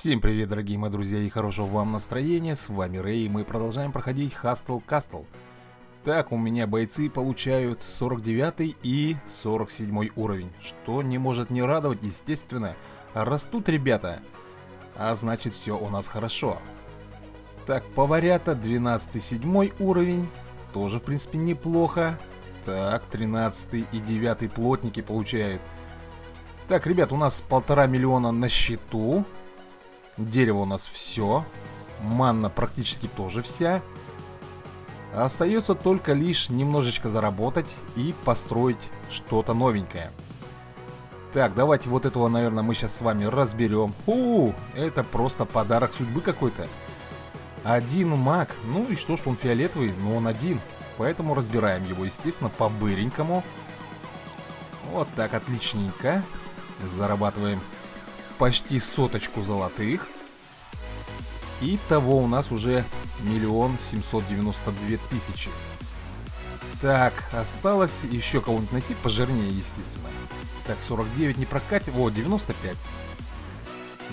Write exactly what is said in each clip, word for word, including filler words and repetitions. Всем привет, дорогие мои друзья, и хорошего вам настроения. С вами Рэй, и мы продолжаем проходить Hustle Castle. Так, у меня бойцы получают сорок девятый и сорок седьмой уровень, что не может не радовать, естественно. Растут ребята, а значит, все у нас хорошо. Так, поварята двенадцатый седьмой уровень, тоже в принципе неплохо. Так, тринадцатый и девятый плотники получают. Так, ребят, у нас полтора миллиона на счету. Дерево у нас все. Манна практически тоже вся. Остается только лишь немножечко заработать и построить что-то новенькое. Так, давайте вот этого, наверное, мы сейчас с вами разберем. У, это просто подарок судьбы какой-то. Один маг. Ну и что, что он фиолетовый, но он один. Поэтому разбираем его, естественно, по-быренькому. Вот так, отличненько. Зарабатываем почти соточку золотых. Итого у нас уже миллион семьсот девяносто две тысячи. Так, осталось еще кого-нибудь найти пожирнее, естественно. Так, сорок девять не прокатит. О, девяносто пять.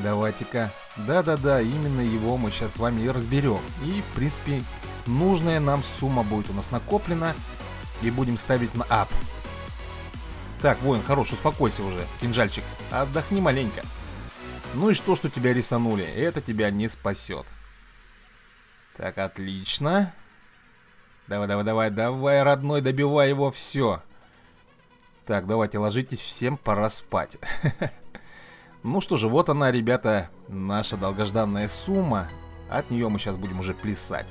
Давайте-ка. Да-да-да, именно его мы сейчас с вами и разберем. И, в принципе, нужная нам сумма будет у нас накоплена. И будем ставить на ап. Так, воин, хорош, успокойся уже, кинжальчик. Отдохни маленько. Ну и что, что тебя рисанули? Это тебя не спасет. Так, отлично. Давай, давай, давай, давай, родной, добивай его, все. Так, давайте, ложитесь, всем пора спать. Ну что же, вот она, ребята, наша долгожданная сумма. От нее мы сейчас будем уже плясать.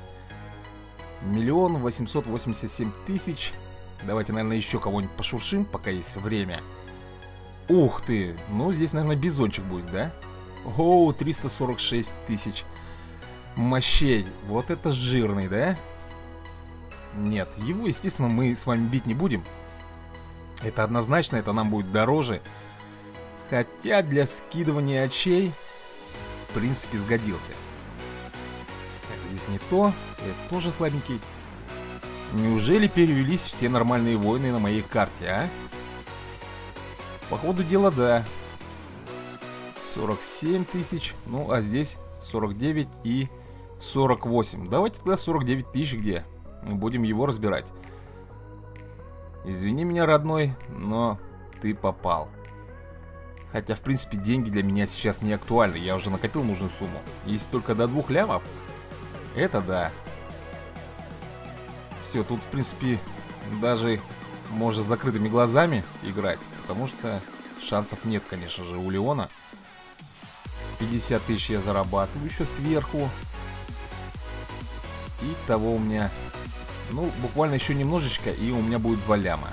миллион восемьсот восемьдесят семь тысяч... Давайте, наверное, еще кого-нибудь пошуршим, пока есть время. Ух ты! Ну, здесь, наверное, бизончик будет, да? Оу, триста сорок шесть тысяч мощей. Вот это жирный, да? Нет, его, естественно, мы с вами бить не будем. Это однозначно, это нам будет дороже. Хотя для скидывания очей, в принципе, сгодился. Так, здесь не то. Это тоже слабенький. Неужели перевелись все нормальные воины на моей карте, а? По ходу дела, да. сорок семь тысяч, ну а здесь сорок девять и сорок восемь. Давайте тогда сорок девять тысяч где? Мы будем его разбирать. Извини меня, родной, но ты попал. Хотя, в принципе, деньги для меня сейчас не актуальны. Я уже накопил нужную сумму. Если только до двух лямов, это да. Все, тут, в принципе, даже можно с закрытыми глазами играть, потому что шансов нет, конечно же, у Леона. пятьдесят тысяч я зарабатываю еще сверху. Итого у меня, ну, буквально еще немножечко, и у меня будет два ляма.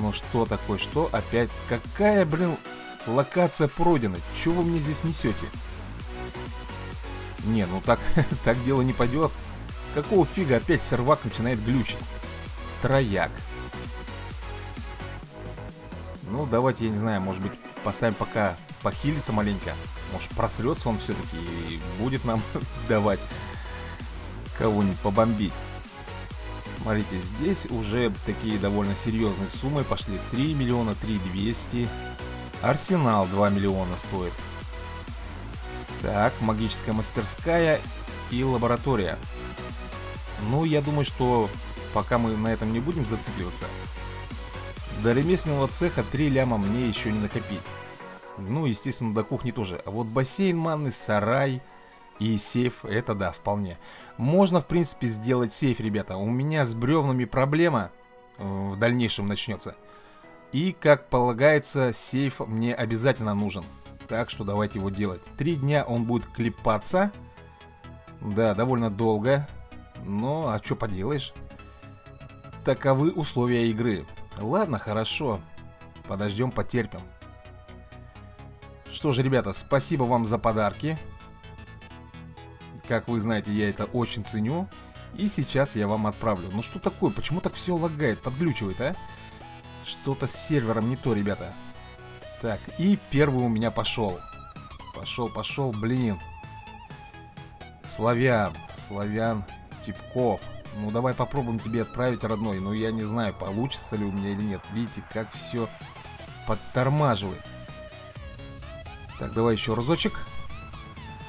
Ну что такое, что опять? Какая, блин, локация пройдена? Чего вы мне здесь несете? Не, ну так, так дело не пойдет. Какого фига опять сервак начинает глючить? Трояк. Ну, давайте, я не знаю, может быть, поставим пока похилиться маленько. Может, просрется он все-таки и будет нам давать кого-нибудь побомбить. Смотрите, здесь уже такие довольно серьезные суммы пошли. три миллиона, три двести. Арсенал два миллиона стоит. Так, магическая мастерская и лаборатория. Ну, я думаю, что пока мы на этом не будем зацикливаться. До ремесленного цеха три ляма мне еще не накопить. Ну, естественно, до кухни тоже. А вот бассейн манны, сарай и сейф, это да, вполне. Можно, в принципе, сделать сейф, ребята. У меня с бревнами проблема в дальнейшем начнется. И, как полагается, сейф мне обязательно нужен. Так что давайте его делать. Три дня он будет клепаться. Да, довольно долго. Ну, а что поделаешь? Таковы условия игры. Ладно, хорошо. Подождем, потерпим. Что же, ребята, спасибо вам за подарки. Как вы знаете, я это очень ценю. И сейчас я вам отправлю. Ну что такое? Почему так все лагает, подглючивает, а? Что-то с сервером не то, ребята. Так, и первый у меня пошел. Пошел, пошел, блин. Славян, Славян Типков. Ну давай попробуем тебе отправить, родной. Но я не знаю, получится ли у меня или нет. Видите, как все подтормаживает. Так, давай еще разочек.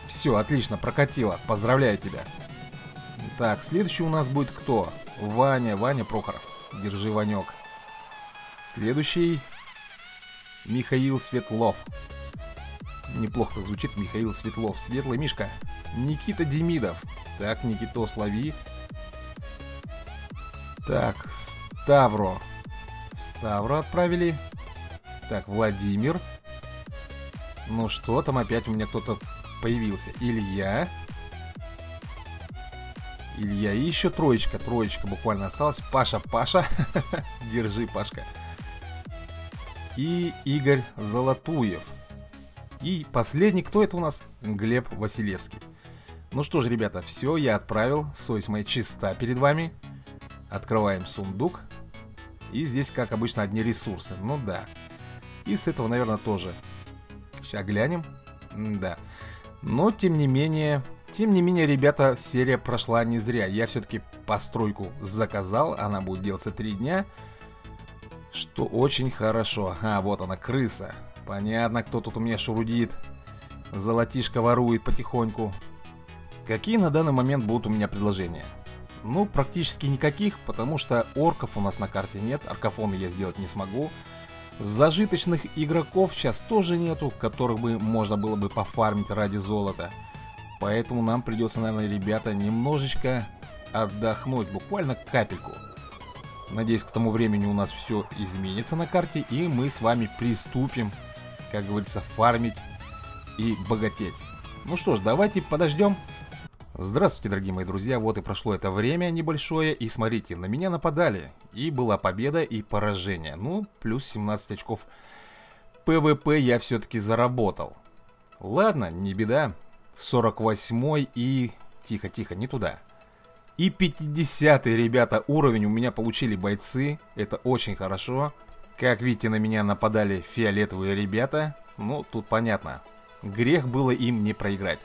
Все, отлично, прокатило. Поздравляю тебя. Так, следующий у нас будет кто? Ваня, Ваня Прохоров. Держи, Ванек. Следующий. Михаил Светлов. Неплохо так звучит, Михаил Светлов. Светлый Мишка. Никита Демидов. Так, Никито, слови. Так, Ставро. Ставро отправили. Так, Владимир. Ну что, там опять у меня кто-то появился. Илья. Илья. И еще троечка. Троечка буквально осталась. Паша, Паша. Держи, Пашка. И Игорь Золотуев. И последний, кто это у нас? Глеб Василевский. Ну что ж, ребята, все, я отправил. Совесть моя чиста перед вами. Открываем сундук. И здесь, как обычно, одни ресурсы. Ну да. И с этого, наверное, тоже. Сейчас глянем. Да. Но, тем не менее... Тем не менее, ребята, серия прошла не зря. Я все-таки постройку заказал. Она будет делаться три дня. Что очень хорошо. А, вот она, крыса. Понятно, кто тут у меня шурудит. Золотишко ворует потихоньку. Какие на данный момент будут у меня предложения? Ну, практически никаких, потому что орков у нас на карте нет. Оркофоны я сделать не смогу. Зажиточных игроков сейчас тоже нету, которых бы можно было бы пофармить ради золота. Поэтому нам придется, наверное, ребята, немножечко отдохнуть, буквально капельку. Надеюсь, к тому времени у нас все изменится на карте, и мы с вами приступим, как говорится, фармить и богатеть. Ну что ж, давайте подождем. Здравствуйте, дорогие мои друзья, вот и прошло это время небольшое, и смотрите, на меня нападали, и была победа и поражение. Ну, плюс семнадцать очков ПВП я все-таки заработал. Ладно, не беда. сорок восьмой и... Тихо-тихо, не туда. И пятидесятый, ребята, уровень у меня получили бойцы. Это очень хорошо. Как видите, на меня нападали фиолетовые ребята. Ну, тут понятно. Грех было им не проиграть.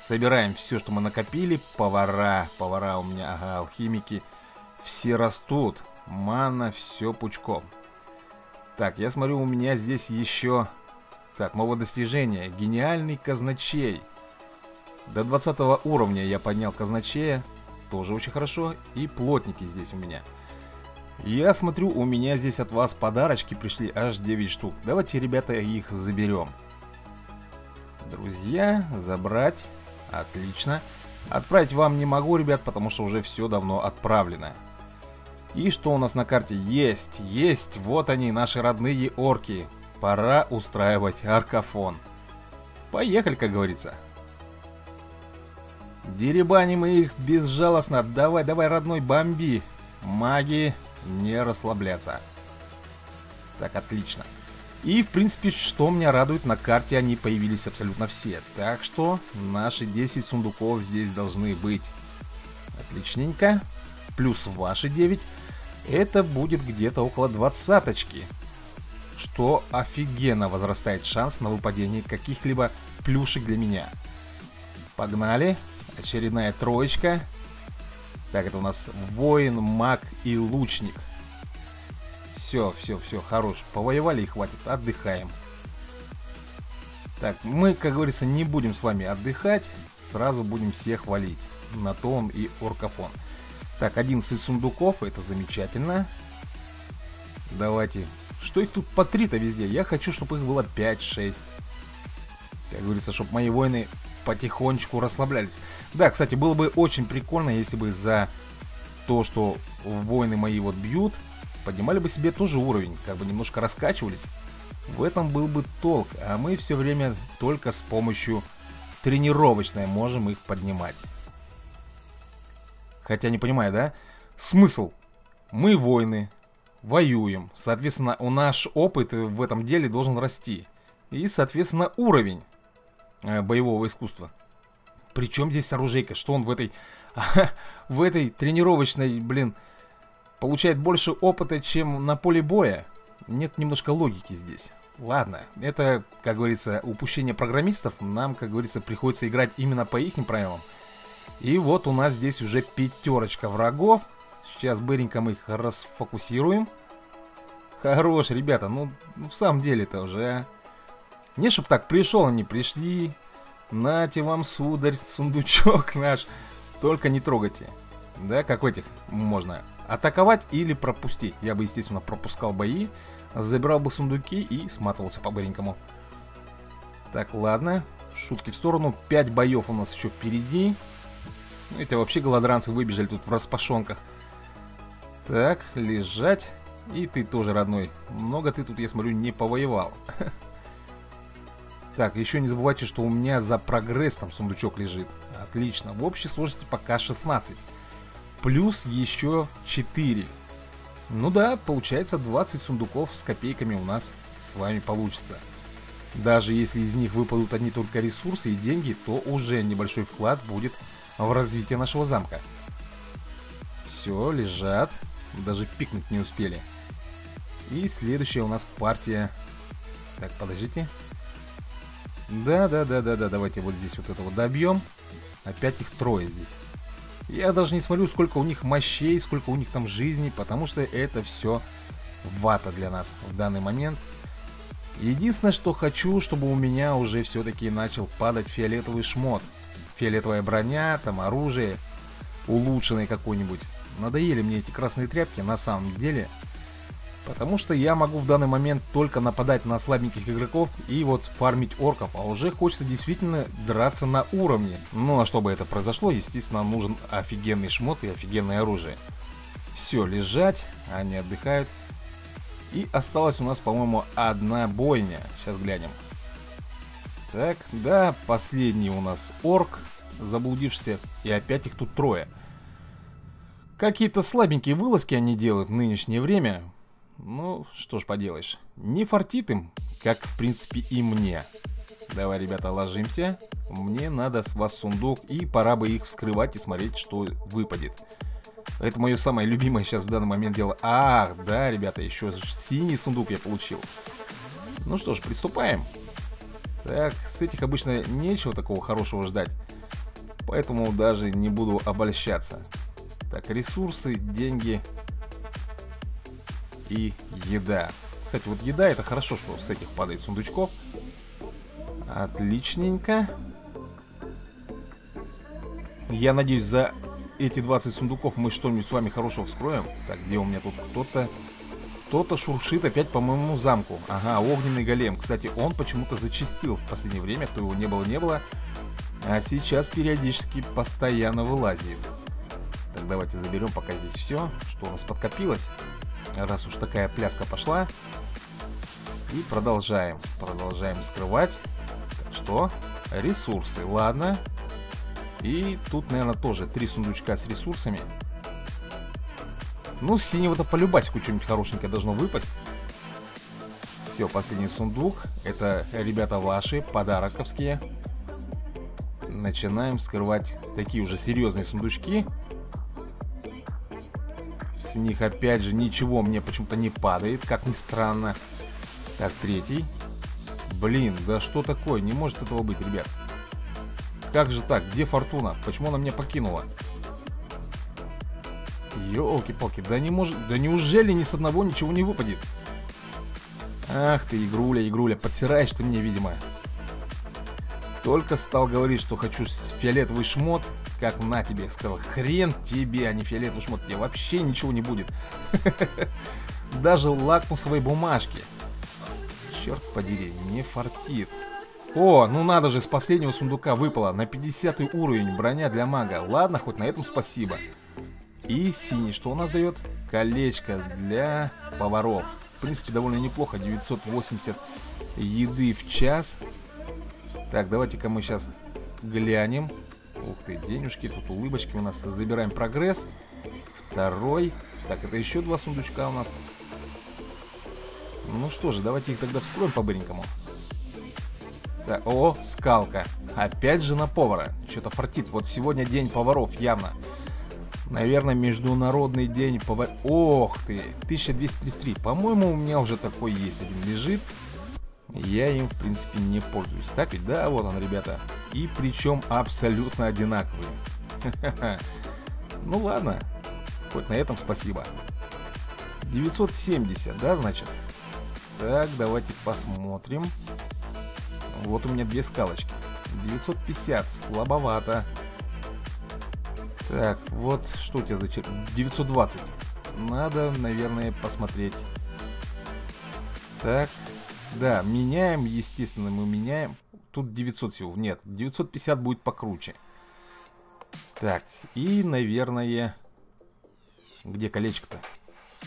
Собираем все, что мы накопили. Повара, повара у меня, ага, алхимики. Все растут. Мана, все пучком. Так, я смотрю, у меня здесь еще... Так, новое достижение. Гениальный казначей. До двадцатого уровня я поднял казначея, тоже очень хорошо, и плотники здесь у меня. Я смотрю, у меня здесь от вас подарочки пришли аж девять штук. Давайте, ребята, их заберем. Друзья, забрать, отлично. Отправить вам не могу, ребят, потому что уже все давно отправлено. И что у нас на карте? Есть, есть, вот они, наши родные орки. Пора устраивать оркофон. Поехали, как говорится. Деребаним их безжалостно. Давай, давай, родной, бомби. Маги, не расслабляться. Так, отлично. И, в принципе, что меня радует, на карте они появились абсолютно все. Так что наши десять сундуков здесь должны быть. Отличненько. Плюс ваши девять. Это будет где-то около двадцаточки. Что офигенно возрастает шанс на выпадение каких-либо плюшек для меня. Погнали. Очередная троечка. Так, это у нас воин, маг и лучник. Все, все, все, хорош. Повоевали и хватит. Отдыхаем. Так, мы, как говорится, не будем с вами отдыхать. Сразу будем всех валить. На то он и оркофон. Так, одиннадцать сундуков. Это замечательно. Давайте. Что их тут по три-то везде? Я хочу, чтобы их было пять-шесть. Как говорится, чтобы мои воины... потихонечку расслаблялись. Да, кстати, было бы очень прикольно, если бы за то, что воины мои вот бьют, поднимали бы себе тоже уровень, как бы немножко раскачивались. В этом был бы толк, а мы все время только с помощью тренировочной можем их поднимать. Хотя не понимаю, да? Смысл? Мы воины, воюем, соответственно, наш опыт в этом деле должен расти. И, соответственно, уровень боевого искусства. Причем здесь оружейка? Что он в этой в этой тренировочной, блин, получает больше опыта, чем на поле боя? Нет немножко логики здесь. Ладно, это, как говорится, упущение программистов. Нам, как говорится, приходится играть именно по их правилам. И вот у нас здесь уже пятерочка врагов. Сейчас быренько мы их расфокусируем. Хорош, ребята, ну в самом деле это уже... Не чтоб так пришел, они пришли. Нате вам, сударь, сундучок наш. Только не трогайте. Да, как в этих можно атаковать или пропустить. Я бы, естественно, пропускал бои, забирал бы сундуки и сматывался по-быренькому. Так, ладно. Шутки в сторону. Пять боев у нас еще впереди. Ну, это вообще голодранцы выбежали тут в распашонках. Так, лежать. И ты тоже, родной. Много ты тут, я смотрю, не повоевал. Так, еще не забывайте, что у меня за прогресс там сундучок лежит. Отлично. В общей сложности пока шестнадцать. Плюс еще четыре. Ну да, получается двадцать сундуков с копейками у нас с вами получится. Даже если из них выпадут одни только ресурсы и деньги, то уже небольшой вклад будет в развитие нашего замка. Все, лежат. Даже пикнуть не успели. И следующая у нас партия. Так, подождите. Да-да-да-да-да, давайте вот здесь вот этого добьем. Опять их трое здесь. Я даже не смотрю, сколько у них мощей, сколько у них там жизни, потому что это все вата для нас в данный момент. Единственное, что хочу, чтобы у меня уже все-таки начал падать фиолетовый шмот. Фиолетовая броня, там оружие, улучшенное какое-нибудь. Надоели мне эти красные тряпки на самом деле. Потому что я могу в данный момент только нападать на слабеньких игроков и вот фармить орков. А уже хочется действительно драться на уровне. Ну а чтобы это произошло, естественно, нужен офигенный шмот и офигенное оружие. Все, лежать, они отдыхают. И осталась у нас, по-моему, одна бойня. Сейчас глянем. Так, да, последний у нас орк заблудившийся. И опять их тут трое. Какие-то слабенькие вылазки они делают в нынешнее время. Ну, что ж поделаешь. Не фартит им, как, в принципе, и мне. Давай, ребята, ложимся. Мне надо с вас сундук, и пора бы их вскрывать и смотреть, что выпадет. Это мое самое любимое сейчас в данный момент дело. Ах, да, ребята, еще синий сундук я получил. Ну что ж, приступаем. Так, с этих обычно нечего такого хорошего ждать. Поэтому даже не буду обольщаться. Так, ресурсы, деньги... и еда. Кстати, вот еда, это хорошо, что с этих падает сундучков. Отличненько. Я надеюсь, за эти двадцать сундуков мы что-нибудь с вами хорошего вскроем. Так, где у меня тут кто-то? Кто-то шуршит опять по моему замку. Ага, огненный голем. Кстати, он почему-то зачастил в последнее время. То его не было, не было. А сейчас периодически постоянно вылазит. Так, давайте заберем пока здесь все, что у нас подкопилось. Раз уж такая пляска пошла. И продолжаем. Продолжаем скрывать. Так, что? Ресурсы. Ладно. И тут, наверное, тоже три сундучка с ресурсами. Ну, с синего-то полюбасику что-нибудь хорошенькое должно выпасть. Все, последний сундук. Это, ребята, ваши подароковские. Начинаем вскрывать такие уже серьезные сундучки. С них опять же ничего мне почему-то не падает, как ни странно. Так, третий. Блин, да что такое? Не может этого быть, ребят. Как же так? Где фортуна? Почему она меня покинула? Ёлки-палки, да не может... Да неужели ни с одного ничего не выпадет? Ах ты, игруля, игруля, подсираешь ты мне, видимо. Только стал говорить, что хочу фиолетовый шмот. Как на тебе, я сказал, хрен тебе, а не фиолетовый шмот, тебе вообще ничего не будет. Даже лакмусовой бумажки. Черт подери, не фартит. О, ну надо же, с последнего сундука выпало на пятидесятый уровень броня для мага. Ладно, хоть на этом спасибо. И синий, что у нас дает? Колечко для поваров. В принципе, довольно неплохо, девятьсот восемьдесят еды в час. Так, давайте-ка мы сейчас глянем. Ух ты, денежки, тут улыбочки у нас. Забираем прогресс. Второй. Так, это еще два сундучка у нас. Ну что же, давайте их тогда вскроем по-быренькому. Так, о, скалка. Опять же на повара. Что-то фартит. Вот сегодня день поваров, явно. Наверное, международный день поваров. Ох ты, тысяча двести тридцать три. По-моему, у меня уже такой есть. Один лежит. Я им, в принципе, не пользуюсь. Так ведь, да, вот он, ребята. И причем абсолютно одинаковые. Ну ладно, хоть на этом спасибо. девятьсот семьдесят, да, значит? Так, давайте посмотрим. Вот у меня две скалочки. девятьсот пятьдесят, слабовато. Так, вот что у тебя за чер... девятьсот двадцать. Надо, наверное, посмотреть. Так, да, меняем, естественно, мы меняем. Тут девятьсот всего, нет, девятьсот пятьдесят будет покруче. Так, и, наверное... Где колечко-то?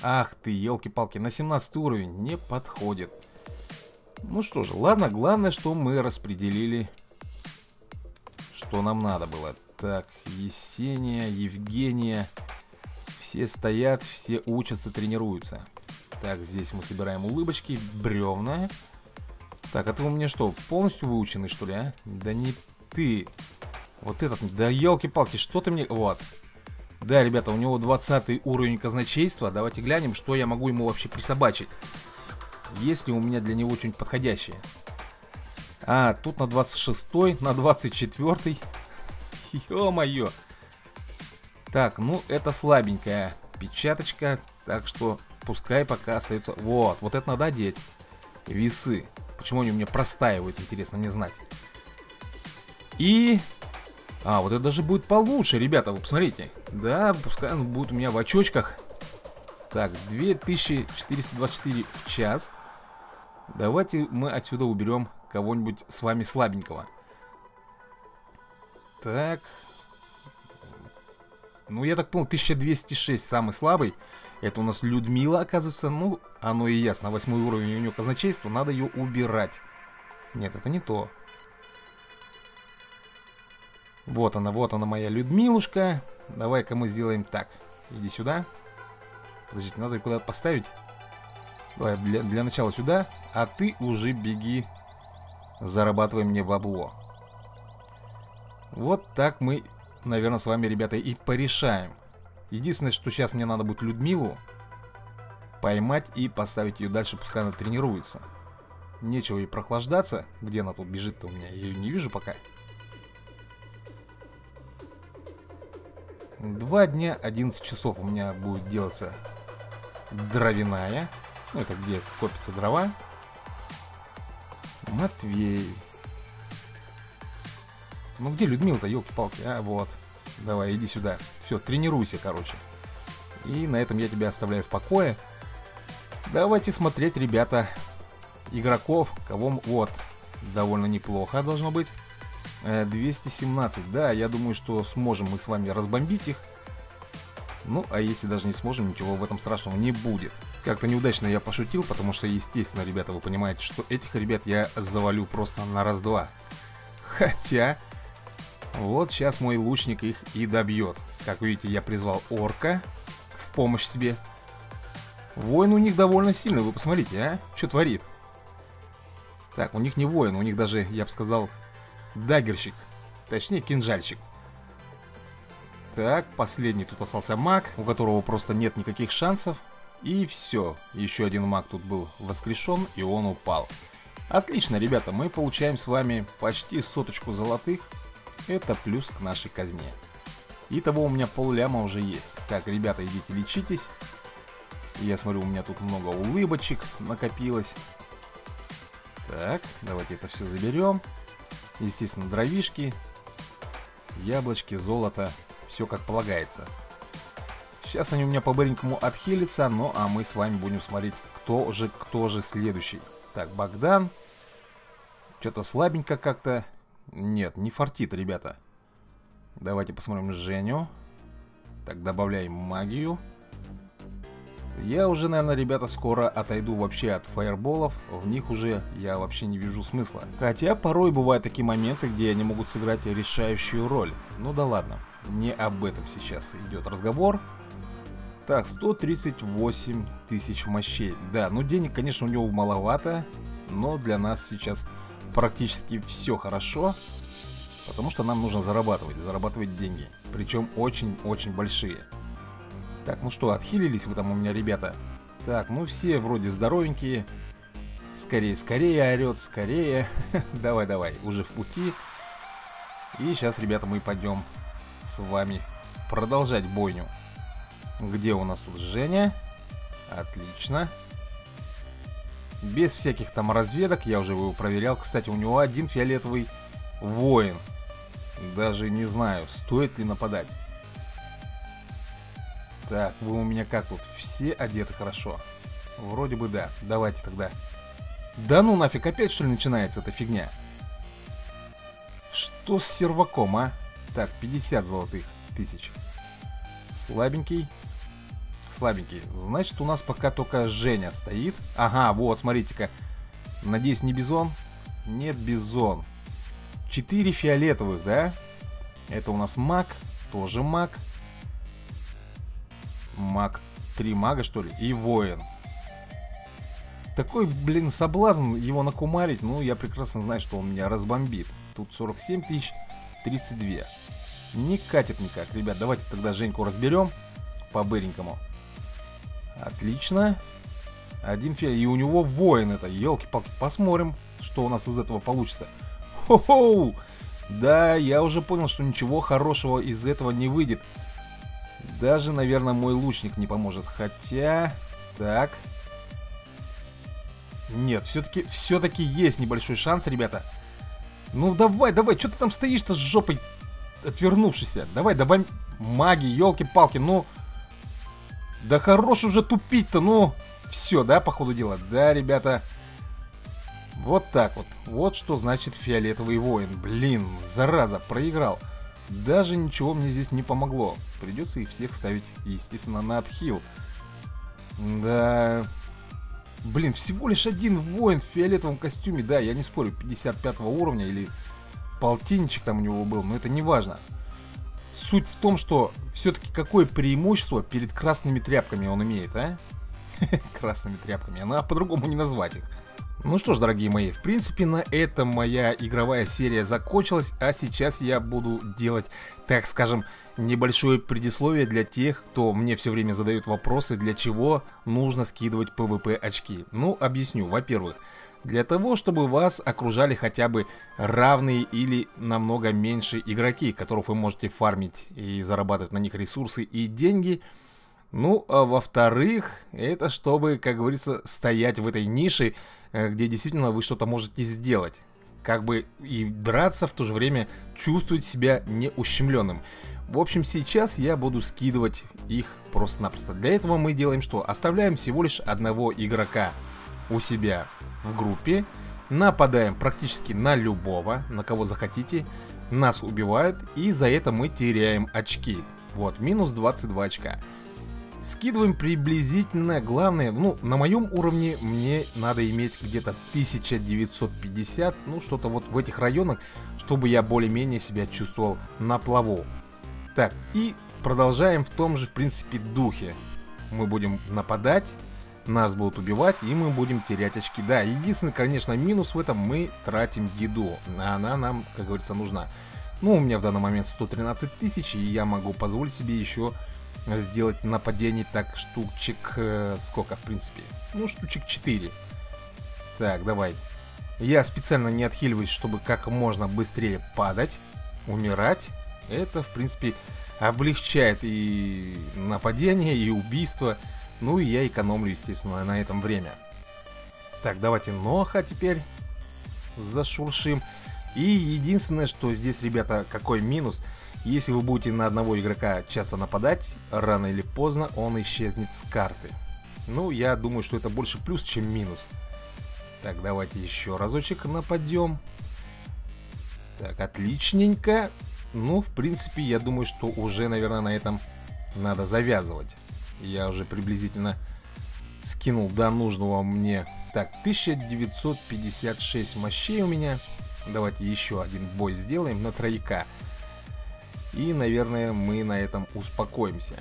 Ах ты, елки-палки, на семнадцатый уровень не подходит. Ну что же, ладно, главное, что мы распределили, что нам надо было. Так, Есения, Евгения. Все стоят, все учатся, тренируются. Так, здесь мы собираем улыбочки, бревна. Так, а ты у меня что, полностью выученный, что ли, а? Да не ты. Вот этот, да елки-палки, что ты мне... Вот. Да, ребята, у него двадцатый уровень казначейства. Давайте глянем, что я могу ему вообще присобачить. Есть ли у меня для него что-нибудь подходящее? А, тут на двадцать шестой, на двадцать четвёртый. Ё-моё. Так, ну это слабенькая печаточка. Так что пускай пока остается. Вот, вот это надо одеть. Весы. Почему они у меня простаивают, интересно мне знать. И... А, вот это даже будет получше, ребята, вы посмотрите. Да, пускай он будет у меня в очочках. Так, две тысячи четыреста двадцать четыре в час. Давайте мы отсюда уберем кого-нибудь с вами слабенького. Так. Ну, я так понял, тысяча двести шесть самый слабый. Это у нас Людмила, оказывается. Ну, оно и ясно, восьмой уровень у нее казначейство, надо ее убирать. Нет, это не то. Вот она, вот она, моя Людмилушка. Давай-ка мы сделаем так. Иди сюда. Подождите, надо ее куда-то поставить. Давай для, для начала сюда. А ты уже беги. Зарабатывай мне бабло. Вот так мы, наверное, с вами, ребята, и порешаем. Единственное, что сейчас мне надо будет Людмилу поймать и поставить ее дальше, пускай она тренируется. Нечего ей прохлаждаться. Где она тут бежит-то у меня? Я ее не вижу пока. Два дня, одиннадцать часов у меня будет делаться дровяная. Ну, это где копятся дрова. Матвей. Ну, где Людмила-то, елки-палки? А, вот. Давай, иди сюда. Все, тренируйся, короче. И на этом я тебя оставляю в покое. Давайте смотреть, ребята, игроков, кого... Вот, довольно неплохо должно быть. двести семнадцать, да, я думаю, что сможем мы с вами разбомбить их. Ну, а если даже не сможем, ничего в этом страшного не будет. Как-то неудачно я пошутил, потому что, естественно, ребята, вы понимаете, что этих ребят я завалю просто на раз-два. Хотя, вот сейчас мой лучник их и добьет. Как видите, я призвал орка в помощь себе. Воин у них довольно сильный, вы посмотрите, а? Что творит? Так, у них не воин, у них даже, я бы сказал... Даггерщик, точнее кинжальщик. Так, последний тут остался маг, у которого просто нет никаких шансов. И все, еще один маг тут был воскрешен, и он упал. Отлично, ребята, мы получаем с вами почти соточку золотых. Это плюс к нашей казне. Итого у меня полляма уже есть. Так, ребята, идите лечитесь. Я смотрю, у меня тут много улыбочек накопилось. Так, давайте это все заберем. Естественно, дровишки, яблочки, золото, все как полагается. Сейчас они у меня по-быренькому отхилятся, ну а мы с вами будем смотреть, кто же, кто же следующий. Так, Богдан, что-то слабенько как-то, нет, не фартит, ребята. Давайте посмотрим Женю, так, добавляем магию. Я уже, наверное, ребята, скоро отойду вообще от фаерболов. В них уже я вообще не вижу смысла. Хотя порой бывают такие моменты, где они могут сыграть решающую роль. Ну да ладно, не об этом сейчас идет разговор. Так, сто тридцать восемь тысяч мощей. Да, ну денег, конечно, у него маловато. Но для нас сейчас практически все хорошо. Потому что нам нужно зарабатывать, зарабатывать деньги. Причем очень-очень большие. Так, ну что, отхилились вы там у меня, ребята? Так, ну все вроде здоровенькие. Скорее, скорее орет, скорее. Давай, давай, уже в пути. И сейчас, ребята, мы пойдем с вами продолжать бойню. Где у нас тут Женя? Отлично. без всяких там разведок, я уже его проверял. Кстати, у него один фиолетовый воин. Даже не знаю, стоит ли нападать. Так, вы у меня как тут? Все одеты хорошо? Вроде бы да. Давайте тогда. Да ну нафиг, опять что ли начинается эта фигня? Что с серваком, а? Так, пятьдесят золотых тысяч. Слабенький. Слабенький. Значит, у нас пока только Женя стоит. Ага, вот, смотрите-ка. Надеюсь, не бизон? Нет, бизон. Четыре фиолетовых, да? Это у нас маг. Тоже маг. Маг. Три мага, что ли? И воин. Такой, блин, соблазн его накумарить. Ну, я прекрасно знаю, что он меня разбомбит. Тут сорок семь тысяч тридцать две. Не катит никак. Ребят, давайте тогда Женьку разберем по-быренькому. Отлично. Один фиолет. И у него воин это. Елки-палки. Посмотрим, что у нас из этого получится. Хо-хоу. Да, я уже понял, что ничего хорошего из этого не выйдет. Даже, наверное, мой лучник не поможет. Хотя... Так... Нет, все-таки все-таки есть небольшой шанс, ребята. Ну давай, давай, что ты там стоишь-то с жопой отвернувшийся? Давай, давай, маги, елки-палки, ну. Да хорош уже тупить-то, ну. Все, да, по ходу дела? Да, ребята. Вот так вот. Вот что значит фиолетовый воин. Блин, зараза, проиграл. Даже ничего мне здесь не помогло. Придется их всех ставить, естественно, на отхил. Да... Блин, всего лишь один воин в фиолетовом костюме. Да, я не спорю, пятьдесят пятого уровня или полтинничек там у него был, но это не важно. Суть в том, что все-таки какое преимущество перед красными тряпками он имеет, а? Красными тряпками, а по-другому не назвать их. Ну что ж, дорогие мои, в принципе, на этом моя игровая серия закончилась. А сейчас я буду делать, так скажем, небольшое предисловие для тех, кто мне все время задает вопросы, для чего нужно скидывать пэ вэ пэ очки. Ну, объясню. Во-первых, для того, чтобы вас окружали хотя бы равные или намного меньше игроки, которых вы можете фармить и зарабатывать на них ресурсы и деньги. Ну, а во-вторых, это чтобы, как говорится, стоять в этой нише, где действительно вы что-то можете сделать. Как бы и драться, в то же время чувствовать себя неущемленным. В общем, сейчас я буду скидывать их просто-напросто. Для этого мы делаем что? Оставляем всего лишь одного игрока у себя в группе. Нападаем практически на любого, на кого захотите. Нас убивают, и за это мы теряем очки. Вот, минус двадцать два очка. Скидываем приблизительно, главное, ну, на моем уровне мне надо иметь где-то тысяча девятьсот пятьдесят, ну, что-то вот в этих районах, чтобы я более-менее себя чувствовал на плаву. Так, и продолжаем в том же, в принципе, духе. Мы будем нападать, нас будут убивать, и мы будем терять очки. Да, единственный, конечно, минус в этом, мы тратим еду, она нам, как говорится, нужна. Ну, у меня в данный момент сто тринадцать тысяч, и я могу позволить себе еще... сделать нападение так штучек э, сколько, в принципе? Ну, штучек четыре. Так, давай. Я специально не отхиливаюсь, чтобы как можно быстрее падать, умирать. Это, в принципе, облегчает и нападение, и убийство. Ну, и я экономлю, естественно, на этом время. Так, давайте ноха теперь зашуршим. И единственное, что здесь, ребята, какой минус... Если вы будете на одного игрока часто нападать, рано или поздно он исчезнет с карты. Ну, я думаю, что это больше плюс, чем минус. Так, давайте еще разочек нападем. Так, отличненько. Ну, в принципе, я думаю, что уже, наверное, на этом надо завязывать. Я уже приблизительно скинул до нужного мне. Так, тысяча девятьсот пятьдесят шесть мощей у меня. Давайте еще один бой сделаем на трояка. И, наверное, мы на этом успокоимся.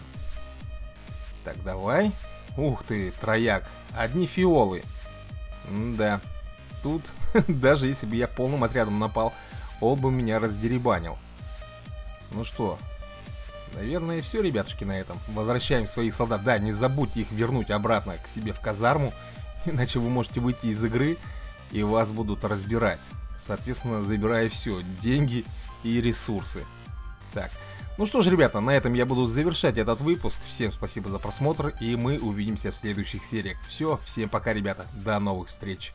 Так, давай. Ух ты, трояк. Одни фиолы. Да. Тут, даже если бы я полным отрядом напал, он бы меня раздеребанил. Ну что, наверное, все, ребятушки, на этом. Возвращаем своих солдат. Да, не забудьте их вернуть обратно к себе в казарму, иначе вы можете выйти из игры, и вас будут разбирать. Соответственно, забирая все, деньги и ресурсы. Так, Ну что ж, ребята, на этом я буду завершать этот выпуск. Всем спасибо за просмотр, и мы увидимся в следующих сериях. Все, всем пока, ребята, до новых встреч.